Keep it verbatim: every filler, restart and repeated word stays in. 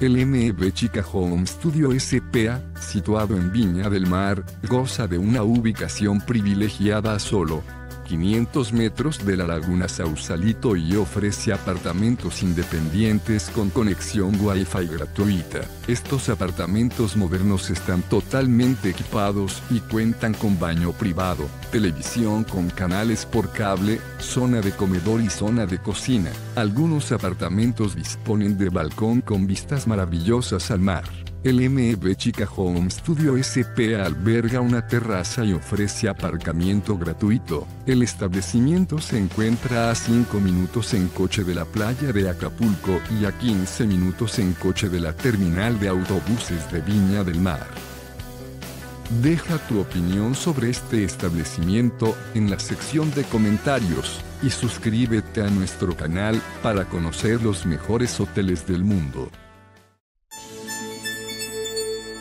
El M V Homestudio S P A, situado en Viña del Mar, goza de una ubicación privilegiada a solo quinientos metros de la laguna Sausalito y ofrece apartamentos independientes con conexión Wi-Fi gratuita. Estos apartamentos modernos están totalmente equipados y cuentan con baño privado, televisión con canales por cable, zona de comedor y zona de cocina. Algunos apartamentos disponen de balcón con vistas maravillosas al mar. El M V Homestudio S P A alberga una terraza y ofrece aparcamiento gratuito. El establecimiento se encuentra a cinco minutos en coche de la playa de Acapulco y a quince minutos en coche de la terminal de autobuses de Viña del Mar. Deja tu opinión sobre este establecimiento en la sección de comentarios y suscríbete a nuestro canal para conocer los mejores hoteles del mundo.